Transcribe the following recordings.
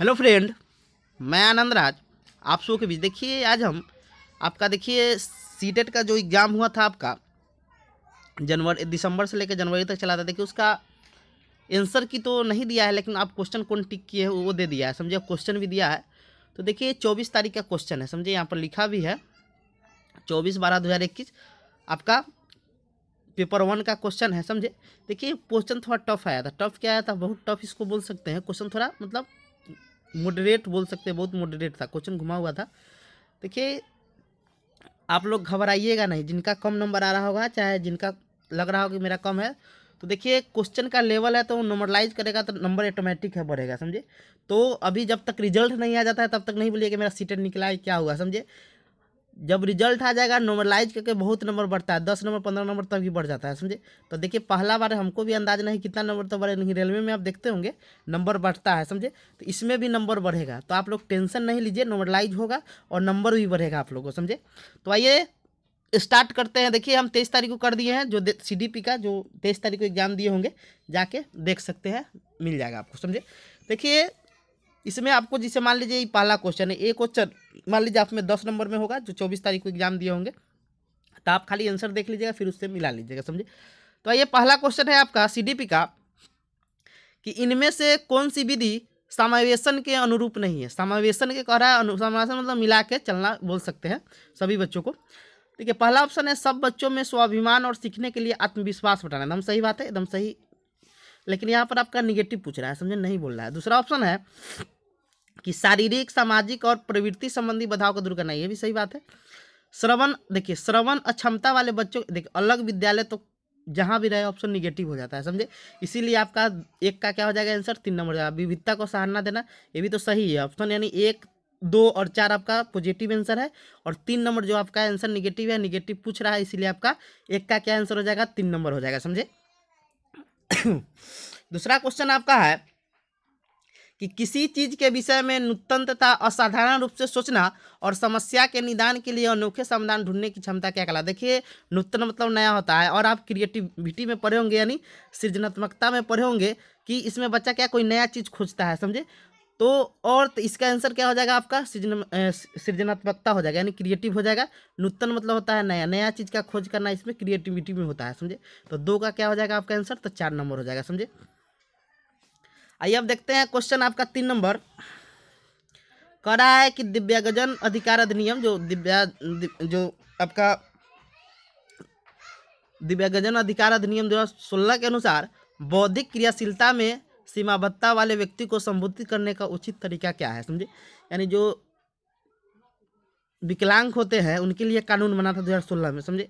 Hello friend, मैं आनंद राज आप सबों के बीच। देखिए आज हम आपका देखिए सीटेट का जो एग्ज़ाम हुआ था आपका दिसंबर से लेकर जनवरी तक चला था। देखिए उसका आंसर की तो नहीं दिया है, लेकिन आप क्वेश्चन कौन टिक किए हैं वो दे दिया है, समझे। क्वेश्चन भी दिया है तो देखिए 24 तारीख का क्वेश्चन है, समझे। यहाँ पर लिखा भी है 24/12/2021 आपका पेपर 1 का क्वेश्चन है, समझे। देखिए क्वेश्चन थोड़ा टफ आया था। टफ क्या आया था? बहुत टफ इसको बोल सकते हैं। क्वेश्चन थोड़ा मतलब मॉडरेट बोल सकते हैं, बहुत मॉडरेट था क्वेश्चन, घुमा हुआ था। देखिए आप लोग घबराइएगा नहीं, जिनका कम नंबर आ रहा होगा चाहे जिनका लग रहा हो कि मेरा कम है, तो देखिए क्वेश्चन का लेवल है तो वो नॉर्मलाइज करेगा तो नंबर ऑटोमेटिक है बढ़ेगा, समझे। तो अभी जब तक रिजल्ट नहीं आ जाता है तब तक नहीं बोलिए कि मेरा सीटेट निकला है क्या हुआ, समझे। जब रिजल्ट आ जाएगा नॉर्मलाइज करके बहुत नंबर बढ़ता है, 10 नंबर 15 नंबर तक भी बढ़ जाता है, समझे। तो देखिए पहला बार हमको भी अंदाज नहीं कितना नंबर तो बढ़े, नहीं रेलवे में आप देखते होंगे नंबर बढ़ता है, समझे। तो इसमें भी नंबर बढ़ेगा, तो आप लोग टेंशन नहीं लीजिए, नॉर्मलाइज होगा और नंबर भी बढ़ेगा आप लोगों, समझे। तो आइए स्टार्ट करते हैं। देखिए हम 23 तारीख को कर दिए हैं, जो सीडीपी का जो 23 तारीख को एग्जाम दिए होंगे जाके देख सकते हैं, मिल जाएगा आपको, समझे। देखिए इसमें आपको जिसे मान लीजिए ये पहला क्वेश्चन है, एक क्वेश्चन मान लीजिए आप में 10 नंबर में होगा जो 24 तारीख को एग्जाम दिए होंगे, तो आप खाली आंसर देख लीजिएगा फिर उससे मिला लीजिएगा, समझे। तो ये पहला क्वेश्चन है आपका सीडीपी का कि इनमें से कौन सी विधि समावेशन के अनुरूप नहीं है। समावेशन के कह रहा है, समावेशन मतलब मिला के चलना बोल सकते हैं सभी बच्चों को। देखिए पहला ऑप्शन है सब बच्चों में स्वाभिमान और सीखने के लिए आत्मविश्वास बढ़ाना, एकदम सही बात है, एकदम सही, लेकिन यहाँ पर आपका निगेटिव पूछ रहा है, समझे, नहीं बोल रहा है। दूसरा ऑप्शन है कि शारीरिक सामाजिक और प्रवृत्ति संबंधी बाधाओं को दूर करना, ये भी सही बात है। श्रवण, देखिए श्रवण अक्षमता वाले बच्चों, देखिए अलग विद्यालय तो जहाँ भी रहे ऑप्शन निगेटिव हो जाता है, समझे। इसीलिए आपका एक का क्या हो जाएगा आंसर, 3 नंबर हो जाएगा। विविधता को सराहना देना, ये भी तो सही है ऑप्शन, यानी 1, 2 और 4 आपका पॉजिटिव आंसर है और 3 नंबर जो आपका आंसर निगेटिव है, निगेटिव पूछ रहा है इसीलिए आपका एक का क्या आंसर हो जाएगा, 3 नंबर हो जाएगा, समझे। दूसरा क्वेश्चन आपका है कि किसी चीज़ के विषय में नूतनता, असाधारण रूप से सोचना और समस्या के निदान के लिए अनोखे समाधान ढूंढने की क्षमता क्या कहलाता है। देखिए नूतन मतलब नया होता है, और आप क्रिएटिविटी में पढ़े होंगे यानी सृजनात्मकता में पढ़े होंगे कि इसमें बच्चा क्या कोई नया चीज़ खोजता है, समझे। तो और इसका आंसर क्या हो जाएगा आपका, सृजनात्मकता हो जाएगा, यानी क्रिएटिव हो जाएगा। नूतन मतलब होता है नया, नया चीज़ का खोज करना इसमें क्रिएटिविटी में होता है, समझे। तो 2 का क्या हो जाएगा आपका आंसर, तो 4 नंबर हो जाएगा, समझे। आइए अब देखते हैं क्वेश्चन आपका 3 नंबर कह रहा है कि दिव्यांगजन अधिकार अधिनियम जो दिव्यांगजन अधिकार अधिनियम 2016 के अनुसार बौद्धिक क्रियाशीलता में सीमाबद्धता वाले व्यक्ति को संबोधित करने का उचित तरीका क्या है, समझे। यानी जो विकलांग होते हैं उनके लिए कानून बना था 2016 में, समझे।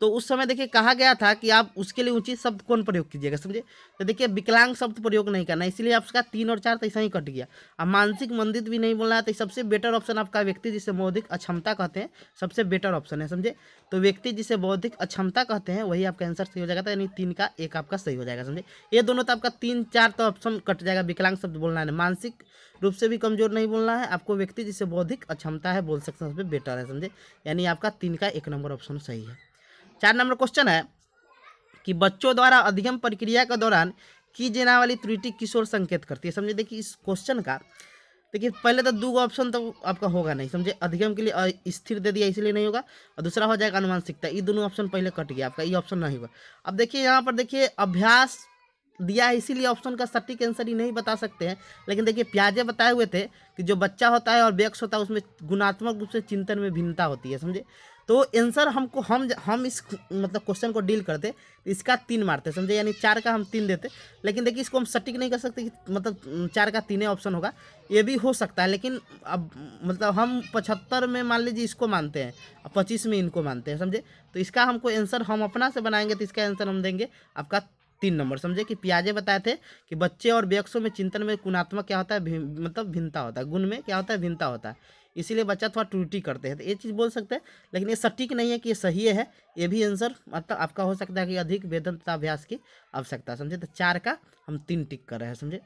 तो उस समय देखिए कहा गया था कि आप उसके लिए उचित शब्द कौन प्रयोग कीजिएगा, समझे। तो देखिए विकलांग शब्द प्रयोग नहीं करना, इसलिए आपका 3 और 4 तो ऐसा ही कट गया। अब मानसिक मंदित भी नहीं बोलना है, तो सबसे बेटर ऑप्शन आपका व्यक्ति जिसे बौद्धिक अक्षमता कहते हैं, सबसे बेटर ऑप्शन है, समझे। तो व्यक्ति जिसे बौद्धिक अक्षमता कहते हैं वही आपका आंसर सही हो जाएगा, यानी 3 का 1 आपका सही हो जाएगा, समझे। ये दोनों तो आपका 3, 4 तो ऑप्शन कट जाएगा। विकलांग शब्द बोलना है, मानसिक रूप से भी कमजोर नहीं बोलना है आपको, व्यक्ति जिसे बौद्धिक अक्षमता है बोल सकते हैं, सबसे बेटर है, समझे। यानी आपका 3 का 1 नंबर ऑप्शन सही है। 4 नंबर क्वेश्चन है कि बच्चों द्वारा अधिगम प्रक्रिया के दौरान की जाने वाली त्रुटि किस ओर संकेत करती है, समझे। देखिए इस क्वेश्चन का देखिए पहले तो 2 ऑप्शन तो आपका होगा नहीं, समझे। अधिगम के लिए स्थिर दे दिया इसलिए नहीं होगा, और दूसरा हो जाएगा अनुमानसिकता, ये दोनों ऑप्शन पहले कट गया आपका, ये ऑप्शन नहीं होगा। अब देखिए यहाँ पर देखिए अभ्यास दिया है इसीलिए ऑप्शन का सटीक आंसर ही नहीं बता सकते हैं, लेकिन देखिए पियाजे बताए हुए थे कि जो बच्चा होता है और व्यक्ति होता है उसमें गुणात्मक रूप से चिंतन में भिन्नता होती है, समझे। तो आंसर हमको हम इस मतलब क्वेश्चन को डील करते इसका 3 मारते, समझे, यानी 4 का हम 3 देते, लेकिन देखिए इसको हम सटीक नहीं कर सकते कि मतलब 4 का 3 ऑप्शन होगा, ये भी हो सकता है। लेकिन अब मतलब हम 75 में मान लीजिए इसको मानते हैं और 25 में इनको मानते हैं, समझे। तो इसका हमको आंसर हम अपना से बनाएंगे तो इसका आंसर हम देंगे आपका 3 नंबर, समझे। कि पियाजे बताए थे कि बच्चे और व्यक्तियों में चिंतन में गुणात्मक क्या होता है मतलब भिन्नता होता है, गुण में क्या होता है भिन्नता होता है, इसीलिए बच्चा थोड़ा त्रुटि करते हैं, तो ये चीज़ बोल सकते हैं। लेकिन ये सटीक नहीं है कि ये सही है, ये भी आंसर मतलब आपका हो सकता है कि अधिक वेतन तथा अभ्यास की आवश्यकता, समझे। तो 4 का हम 3 टिक कर रहे हैं, समझे।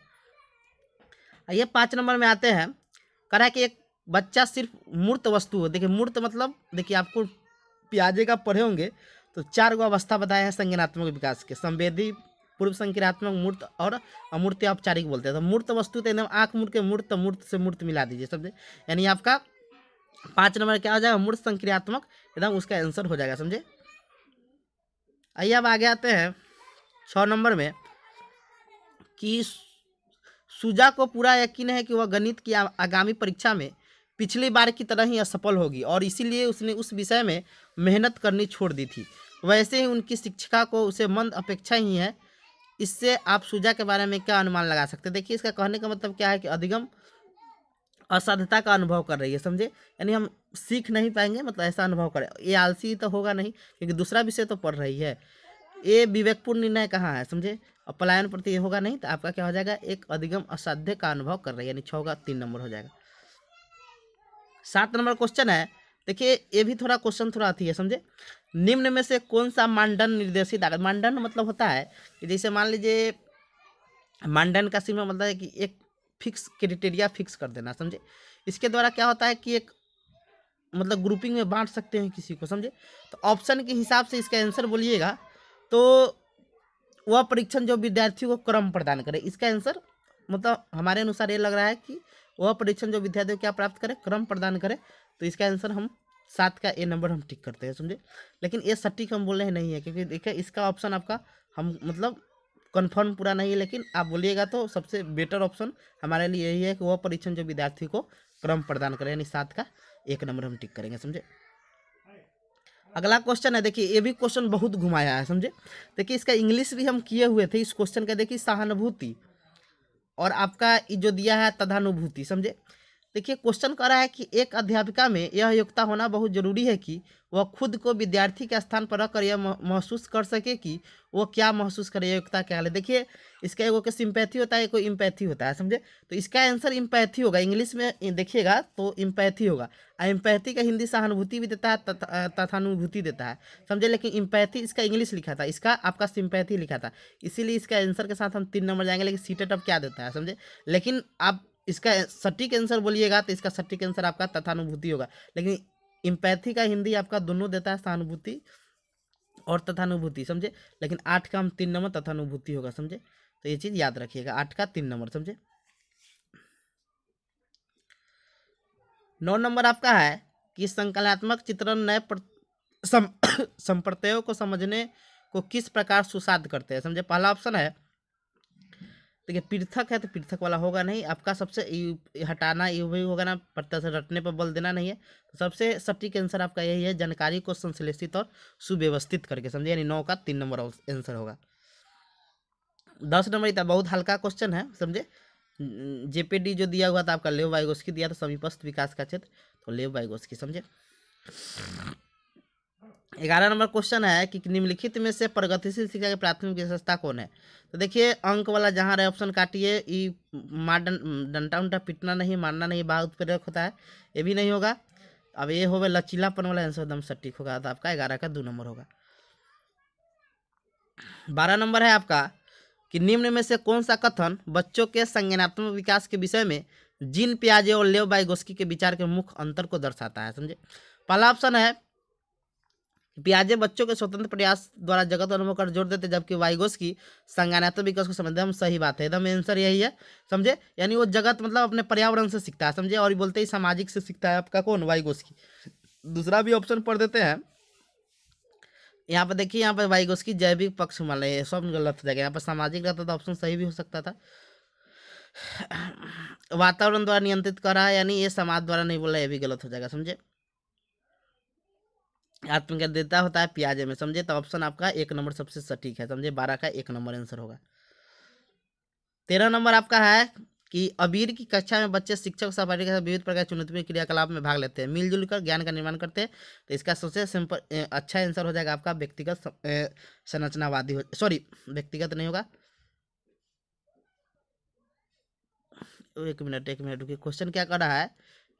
ये 5 नंबर में आते हैं, कह रहा है कि एक बच्चा सिर्फ मूर्त वस्तु हो, देखिए मूर्त मतलब देखिए आपको पियाजे का पढ़े होंगे तो 4 गो अवस्था बताया है संज्ञानात्मक विकास के, संवेदी पूर्व संक्रियात्मक मूर्त और अमूर्त औपचारिक बोलते हैं। तो मूर्त वस्तु तो एकदम आँख मूर्त के मूर्त से मूर्त मिला दीजिए समझे, यानी आपका 5 नंबर क्या हो जाएगा, मूर्त संक्रियात्मक एकदम उसका आंसर हो जाएगा समझे। आइए अब आगे आते हैं 6 नंबर में कि सुजा को पूरा यकीन है कि वह गणित की आगामी परीक्षा में पिछली बार की तरह ही असफल होगी और इसीलिए उसने उस विषय में मेहनत करनी छोड़ दी थी। वैसे ही उनकी शिक्षिका को उसे मंद अपेक्षा ही है। इससे आप सुजा के बारे में क्या अनुमान लगा सकते हैं? देखिए इसका कहने का मतलब क्या है कि अधिगम असाध्यता का अनुभव कर रही है समझे, यानी हम सीख नहीं पाएंगे मतलब ऐसा अनुभव करें। ये आलसी तो होगा नहीं क्योंकि दूसरा विषय तो पढ़ रही है। ये विवेकपूर्ण निर्णय कहाँ है समझे, और पलायन प्रति ये होगा नहीं, तो आपका क्या हो जाएगा, एक अधिगम असाध्य का अनुभव कर रही है, यानी 6 का 3 नंबर हो जाएगा। 7 नंबर क्वेश्चन है, देखिए ये भी थोड़ा क्वेश्चन थोड़ा आती है समझे। निम्न में से कौन सा मानदंड निर्देशित आगत, मानदंड मतलब होता है कि जैसे मान लीजिए मानदंड का सिर्फ मतलब है कि एक फिक्स क्राइटेरिया फिक्स कर देना समझे। इसके द्वारा क्या होता है कि एक मतलब ग्रुपिंग में बांट सकते हैं किसी को समझे। तो ऑप्शन के हिसाब से इसका आंसर बोलिएगा तो वह परीक्षण जो विद्यार्थियों को क्रम प्रदान करे, इसका आंसर मतलब हमारे अनुसार ये लग रहा है कि वह परीक्षण जो विद्यार्थियों क्या प्राप्त करे, क्रम प्रदान करे। तो इसका आंसर हम 7 का A नंबर हम टिक करते हैं समझे। लेकिन ये सटीक हम बोल रहे नहीं है क्योंकि देखिए इसका ऑप्शन आपका हम मतलब कन्फर्म पूरा नहीं है, लेकिन आप बोलिएगा तो सबसे बेटर ऑप्शन हमारे लिए यही है कि वह परीक्षण जो विद्यार्थी को क्रम प्रदान करे, यानी 7 का A नंबर हम टिक करेंगे समझे। अगला क्वेश्चन है, देखिए ये भी क्वेश्चन बहुत घुमाया है समझे। देखिए इसका इंग्लिश भी हम किए हुए थे इस क्वेश्चन का। देखिए सहानुभूति और आपका जो दिया है तदानुभूति समझे। देखिए क्वेश्चन कह रहा है कि एक अध्यापिका में यह योग्यता होना बहुत जरूरी है कि वह खुद को विद्यार्थी के स्थान पर रखकर यह महसूस कर सके कि वह क्या महसूस करे, योग्यता क्या है। देखिए इसका एगो के सिंपैथी होता है, कोई इम्पैथी होता है समझे। तो इसका आंसर इम्पैथी होगा, इंग्लिश में देखिएगा तो इम्पैथी होगा। इम्पैथी का हिंदी सहानुभूति भी देता है, तथानुभूति देता है समझे, लेकिन इम्पैथी इसका इंग्लिश लिखा था, इसका आपका सिंपैथी लिखा था, इसीलिए इसका आंसर के साथ हम 3 नंबर जाएंगे। लेकिन सीटेट अब क्या देता है समझे, लेकिन आप इसका सटीक आंसर बोलिएगा तो इसका सटीक आंसर आपका तथानुभूति होगा। लेकिन इम्पैथी का हिंदी आपका दोनों देता है, सहानुभूति और तथानुभूति समझे, लेकिन 8 का हम 3 नंबर तथानुभूति होगा समझे। तो ये चीज़ याद रखिएगा, 8 का 3 नंबर समझे। 9 नंबर आपका है कि संकलनात्मक चित्रण नए संप्रत्ययों को समझने को किस प्रकार सुसाध करते हैं समझे। पहला ऑप्शन है, देखिए पृथक है तो पृथक वाला होगा नहीं, आपका सबसे हटाना ये भी होगा ना, प्रत्यय से रटने पर बल देना नहीं है। तो सबसे सटीक आंसर आपका यही है, जानकारी को संश्लेषित और सुव्यवस्थित करके समझे, यानी 9 का 3 नंबर आंसर होगा। 10 नंबर इतना बहुत हल्का क्वेश्चन है समझे। जेपीडी जो दिया हुआ था आपका लेव वायगोत्स्की दिया था, समीपस्थ विकास का क्षेत्र, तो लेव वायगोत्स्की समझे। 11 नंबर क्वेश्चन है कि निम्नलिखित में से प्रगतिशील शिक्षा की प्राथमिक विशेषता कौन है। तो देखिए अंक वाला जहाँ रहे ऑप्शन काटिए, डंटा उंटा पिटना नहीं, मारना नहीं, बाघ उत्प्रेरक होता है ये भी नहीं होगा। अब ये होगा लचीलापन वाला आंसर एकदम सटीक होगा, तो आपका 11 का 2 नंबर होगा। 12 नंबर है आपका कि निम्न में से कौन सा कथन बच्चों के संज्ञानात्मक विकास के विषय में जीन पियाजे और लेव वायगोत्स्की के विचार के मुख्य अंतर को दर्शाता है समझे। पहला ऑप्शन है पियाजे बच्चों के स्वतंत्र प्रयास द्वारा जगत अनुभव कर जोड़ देते, जबकि वायगोत्स्की संज्ञानात्मक विकास को समझते हैं। सही बात है, एकदम आंसर यही है समझे, यानी वो जगत मतलब अपने पर्यावरण से सीखता है समझे, और बोलते ही सामाजिक से सीखता है आपका कौन, वायगोत्स्की। दूसरा भी ऑप्शन पढ़ देते हैं यहाँ पर, देखिए यहाँ पर वायगोत्स्की जैविक पक्ष वाले सब गलत हो जाएगा, यहाँ पर सामाजिक रहता था, ऑप्शन सही भी हो सकता था। वातावरण द्वारा नियंत्रित कर रहा है, यानी ये समाज द्वारा नहीं बोला, ये भी गलत हो जाएगा समझे। आत्मकेंद्रितता होता है पियाजे में समझे, तो ऑप्शन आपका 1 नंबर सबसे सटीक है समझे, 12 का 1 नंबर आंसर होगा। 13 नंबर आपका है कि अबीर की कक्षा में बच्चे शिक्षक सहपाठी के साथ विभिन्न प्रकार के चुनौतीपूर्ण क्रियाकलाप में भाग लेते हैं, मिलजुल कर ज्ञान का निर्माण करते हैं। तो इसका सबसे सिंपल अच्छा आंसर हो जाएगा आपका व्यक्तिगत संरचनावादी, सॉरी व्यक्तिगत नहीं होगा, एक मिनट रुकिए। क्वेश्चन क्या कर रहा है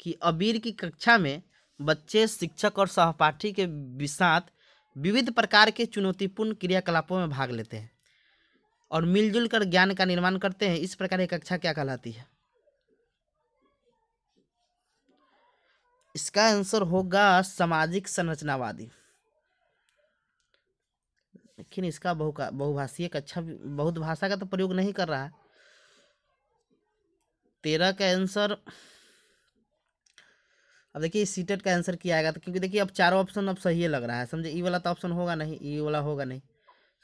कि अबीर की कक्षा में बच्चे शिक्षक और सहपाठी के साथ विविध प्रकार के चुनौतीपूर्ण क्रियाकलापों में भाग लेते हैं और मिलजुल कर ज्ञान का निर्माण करते हैं, इस प्रकार की कक्षा क्या कहलाती है। इसका आंसर होगा सामाजिक संरचनावादी। लेकिन इसका बहुभाषीय कक्षा बहुत भाषा का तो प्रयोग नहीं कर रहा है। 13 का आंसर, अब देखिए सीटेट का आंसर किया आएगा, तो क्योंकि देखिए अब चारों ऑप्शन अब सही लग रहा है, समझे। ई वाला तो ऑप्शन होगा नहीं, ई वाला होगा नहीं,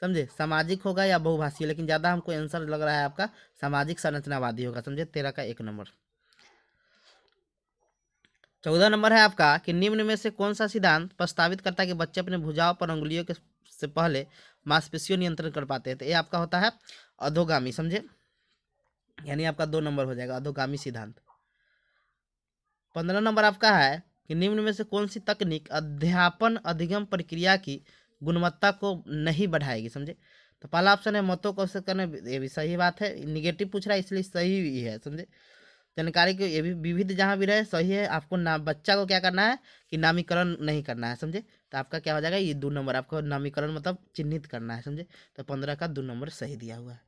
समझे, सामाजिक होगा या बहुभाषीय, लेकिन ज़्यादा हमको आंसर लग रहा है आपका सामाजिक संरचनावादी होगा, समझे। 13 का 1 नंबर। 14 नंबर है आपका कि निम्न में से कौन सा सिद्धांत प्रस्तावित करता है कि बच्चे अपने भुजाओं पर अंगुलियों के से पहले मांसपेशियों नियंत्रण कर पाते हैं, तो ये आपका होता है अधोगामी, समझे, यानी आपका 2 नंबर हो जाएगा अधोगामी सिद्धांत। 15 नंबर आपका है कि निम्न में से कौन सी तकनीक अध्यापन अधिगम प्रक्रिया की गुणवत्ता को नहीं बढ़ाएगी, समझे, तो पहला ऑप्शन है मतों को औसत करना, ये भी सही बात है, निगेटिव पूछ रहा है इसलिए सही भी है, समझे, जानकारी के ये भी विविध जहाँ भी रहे सही है, आपको ना बच्चा को क्या करना है कि नामीकरण नहीं करना है, समझे, तो आपका क्या हो जाएगा ये 2 नंबर, आपको नामीकरण मतलब चिन्हित करना है, समझे, तो 15 का 2 नंबर सही दिया हुआ है।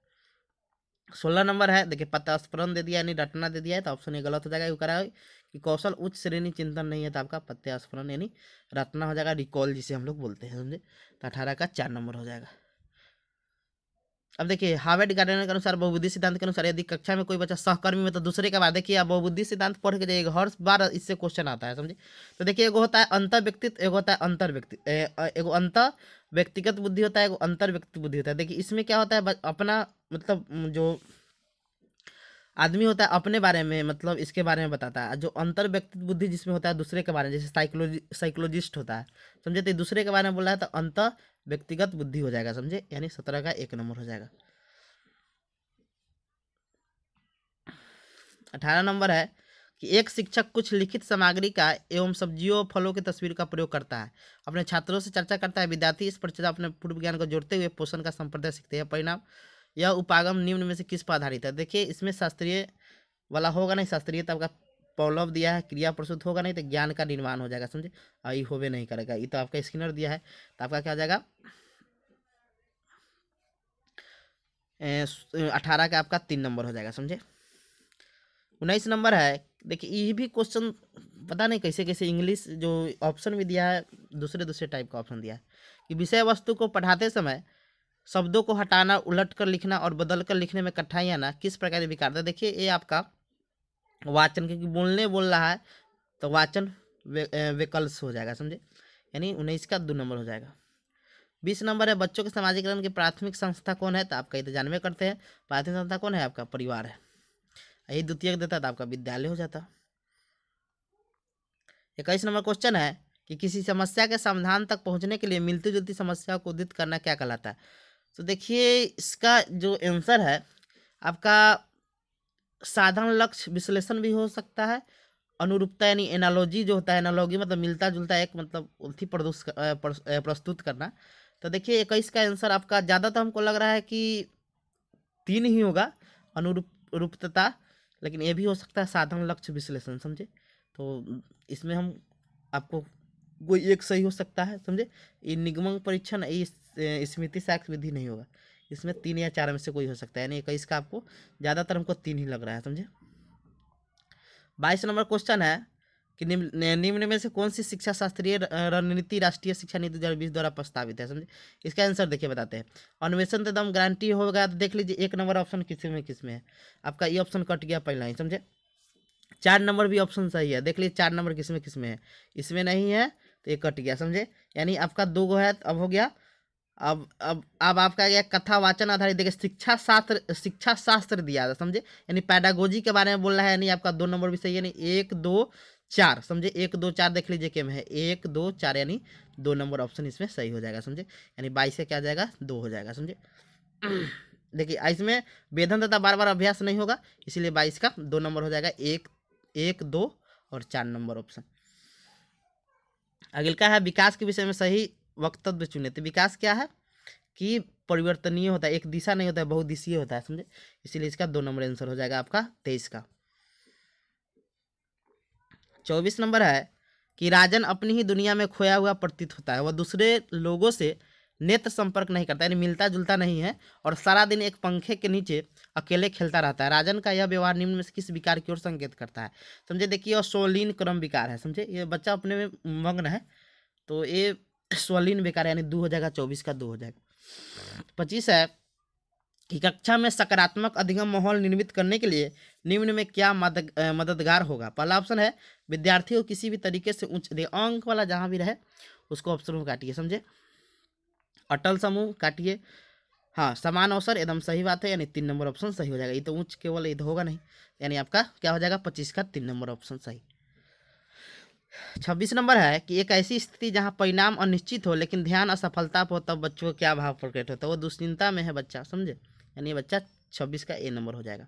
16 नंबर है, देखिए प्रत्यास्परण दे दिया यानी रटना दे दिया है, तो ऑप्शन ये गलत हो जाएगा, ये करा है कि कौशल उच्च श्रेणी चिंतन नहीं है, तो आपका प्रत्यास्परण यानी रटना हो जाएगा, रिकॉल जिसे हम लोग बोलते हैं, समझे, तो 18 का 4 नंबर हो जाएगा। अब देखिए हार्वर्ड गार्डनर के अनुसार बहुबुद्धि सिद्धांत के अनुसार यदि कक्षा में कोई बच्चा सहकर्मी में तो दूसरे के बाद, देखिए आप बहुबुद्धि सिद्धांत पढ़ के जाइएगा, हर बार इससे क्वेश्चन आता है, समझे, तो देखिए एगो होता है अंतर्व्यक्तित्व, एगो होता है एगो अंतर व्यक्तिगत बुद्धि होता है, एगो अंतर व्यक्ति बुद्धि होता है। देखिए इसमें क्या होता है, अपना मतलब जो आदमी होता है अपने बारे में मतलब इसके बारे में बताता है, जो अंतर व्यक्तित्व बुद्धि जिसमें होता है दूसरे के बारे में, जैसे साइकोलॉजिस्ट होता है, समझे, तो दूसरे के बारे में बोल रहा है, तो अंतर व्यक्तिगत बुद्धि हो जाएगा, समझे, यानी 17 का 1 नंबर हो जाएगा। 18 नंबर है कि एक शिक्षक कुछ लिखित सामग्री का एवं सब्जियों फलों की तस्वीर का प्रयोग करता है, अपने छात्रों से चर्चा करता है, विद्यार्थी इस पर अपने पूर्व ज्ञान को जोड़ते हुए पोषण का संप्रदाय सीखते हैं, परिणाम यह उपागम निम्न में से किस पर आधारित है, देखिए इसमें शास्त्रीय वाला होगा नहीं, शास्त्रीय तो आपका पौलव दिया है, क्रिया प्रस्तुत होगा नहीं, तो ज्ञान का निर्माण हो जाएगा, समझे, और ये होवे नहीं करेगा, ये तो आपका स्किनर दिया है, तो आपका क्या हो जाएगा 18 का आपका 3 नंबर हो जाएगा, समझे। 19 नंबर है, देखिए ये भी क्वेश्चन पता नहीं कैसे कैसे इंग्लिश जो ऑप्शन भी दिया है दूसरे दूसरे टाइप का ऑप्शन दिया है कि विषय वस्तु को पढ़ाते समय शब्दों को हटाना, उलट कर लिखना और बदल कर लिखने में कठिनाई आना किस प्रकार के विकार है, देखिए ये आपका वाचन, क्योंकि बोलने बोल रहा है तो वाचन विकल्प हो जाएगा, समझे, यानी 19 का 2 नंबर हो जाएगा। 20 नंबर है बच्चों के सामाजिकरण की प्राथमिक संस्था कौन है, तो आपका ये तो जानवे करते हैं, प्राथमिक संस्था कौन है आपका परिवार है, यही द्वितीय देता तो आपका विद्यालय हो जाता। 21 नंबर क्वेश्चन है कि किसी समस्या के समाधान तक पहुँचने के लिए मिलती जुलती समस्या को उदित करना क्या कहलाता है, तो देखिए इसका जो आंसर है आपका साधारण लक्ष्य विश्लेषण भी हो सकता है, अनुरूपता यानी एनालॉजी जो होता है, एनालॉजी मतलब मिलता जुलता एक मतलब उल्टी प्रस्तुत करना, तो देखिए 21 का आंसर आपका ज़्यादा तो हमको लग रहा है कि 3 ही होगा, अनुरूपता, लेकिन ये भी हो सकता है साधारण लक्ष्य विश्लेषण, समझे, तो इसमें हम आपको कोई एक सही हो सकता है, समझे, ये निगमन परीक्षण स्मृति साक्ष्य विधि नहीं होगा, इसमें 3 या 4 में से कोई हो सकता है, यानी 21 का आपको ज़्यादातर हमको 3 ही लग रहा है, समझे। 22 नंबर क्वेश्चन है कि निम्न में से कौन सी शिक्षा शास्त्रीय रणनीति राष्ट्रीय शिक्षा नीति 2020 द्वारा प्रस्तावित है, समझे, इसका आंसर देखिए बताते हैं। अन्वेषण एकदम गारंटी हो गया, तो देख लीजिए 1 नंबर ऑप्शन किस में है, आपका ये ऑप्शन कट गया पहला ही, समझे। 4 नंबर भी ऑप्शन सही है, देख लीजिए 4 नंबर किस में है, इसमें नहीं है तो ये कट गया, समझे, यानी आपका 2 है, अब हो गया, अब आपका यह कथा वाचन आधारित, देखिए शिक्षा शास्त्र दिया था, समझे, यानी पैडागोजी के बारे में बोल रहा है, यानी आपका 2 नंबर भी सही है, यानी 1 2 4, समझे, 1 2 4 देख लीजिए के में है, 1 2 4 यानी 2 नंबर ऑप्शन इसमें सही हो जाएगा, समझे, यानी 22 से क्या जाएगा 2 हो जाएगा, समझे। देखिए इसमें वेतन तथा बार बार अभ्यास नहीं होगा, इसीलिए 22 का 2 नंबर हो जाएगा, 1 1 2 और 4 नंबर ऑप्शन। अगला है विकास के विषय में सही वक्तव्य चुने, तो विकास क्या है कि परिवर्तनीय होता है, एक दिशा नहीं होता है, बहुदिशीय होता है, समझे, इसीलिए इसका 2 नंबर आंसर हो जाएगा आपका 23 का। 24 नंबर है कि राजन अपनी ही दुनिया में खोया हुआ प्रतीत होता है, वह दूसरे लोगों से नेत्र संपर्क नहीं करता, यानी मिलता जुलता नहीं है और सारा दिन एक पंखे के नीचे अकेले खेलता रहता है, राजन का यह व्यवहार निम्न में से किस विकार की ओर संकेत करता है, समझे, देखिए और स्वलीन क्रम विकार है, समझे, ये बच्चा अपने में मग्न है, तो ये स्वलीन विकार यानी 2 हो जाएगा, 24 का 2 हो जाएगा। 25 है कि कक्षा में सकारात्मक अधिगम माहौल निर्मित करने के लिए निम्न में क्या मददगार होगा। पहला ऑप्शन है विद्यार्थी को किसी भी तरीके से उच्च अंक वाला जहाँ भी रहे उसको ऑप्शन में काटिए, समझे, अटल समूह काटिए। हाँ, समान अवसर एकदम सही बात है, यानी 3 नंबर ऑप्शन सही हो जाएगा। ये तो ऊंच केवल ये तो होगा नहीं, यानी आपका क्या हो जाएगा 25 का 3 नंबर ऑप्शन सही। 26 नंबर है कि एक ऐसी स्थिति जहां परिणाम अनिश्चित हो लेकिन ध्यान असफलता पर हो तब बच्चों को क्या भाव प्रकट होता है, वो दुश्चिंता में है बच्चा, समझे, यानी ये बच्चा 26 का ए नंबर हो जाएगा।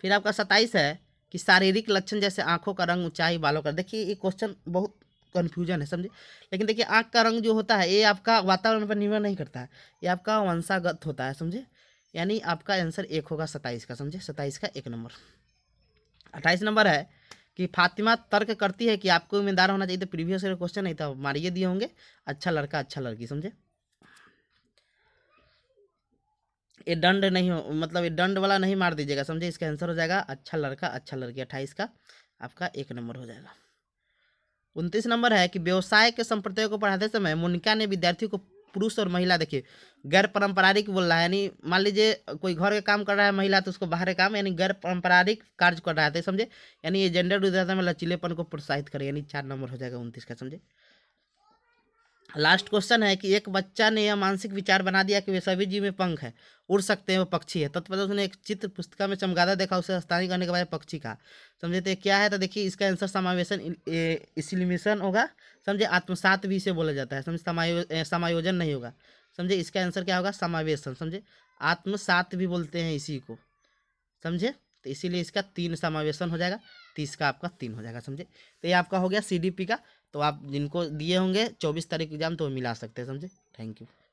फिर आपका 27 है कि शारीरिक लक्षण जैसे आँखों का रंग, ऊँचाई, बालों का, देखिए ये क्वेश्चन बहुत कन्फ्यूजन है, समझे, लेकिन देखिए आँख का रंग जो होता है ये आपका वातावरण पर निर्भर नहीं करता है, ये आपका वंशागत होता है, समझे, यानी आपका आंसर 1 होगा 27 का, समझे, 27 का 1 नंबर। 28 नंबर है कि फातिमा तर्क करती है कि आपको जिम्मेदार होना चाहिए, तो प्रीवियस ईयर क्वेश्चन नहीं था, मारिए दिए होंगे अच्छा लड़का अच्छा लड़की, समझे, ये दंड नहीं हो, मतलब ये दंड वाला नहीं मार दीजिएगा, समझे, इसका आंसर हो जाएगा अच्छा लड़का अच्छा लड़की, 28 का आपका 1 नंबर हो जाएगा। 29 नंबर है कि व्यवसाय के संप्रदाय को पढ़ाते समय मोनिका ने विद्यार्थियों को पुरुष और महिला, देखिए गैर पारंपरिक बोल रहा है, यानी मान लीजिए कोई घर का काम कर रहा है महिला तो उसको बाहर काम, यानी गैर पारंपरिक कार्य कर रहा है, समझे, यानी ये जेंडर उद्यता में लचीलेपन को प्रोत्साहित करे, यानी 4 नंबर हो जाएगा 29 का, समझे। लास्ट क्वेश्चन है कि एक बच्चा ने यह मानसिक विचार बना दिया कि वे सभी जीव में पंख है, उड़ सकते हैं, वो पक्षी है, तत्पश्चात उसने एक चित्र पुस्तिका में चमगादड़ देखा, उसे स्थानीय करने के बाद पक्षी का, समझे, तो क्या है, तो देखिए इसका आंसर समावेशन इसिलिमिशन होगा, समझे, आत्मसात भी इसे बोला जाता है, समझे, समायोजन नहीं होगा, समझे, इसका आंसर क्या होगा समावेशन, समझे, आत्मसात भी बोलते हैं इसी को, समझे, तो इसीलिए इसका 3 समावेशन हो जाएगा, 30 का आपका 3 हो जाएगा, समझे। तो ये आपका हो गया CDP का, तो आप जिनको दिए होंगे 24 तारीख एग्जाम तो मिला सकते हैं, समझे। Thank you.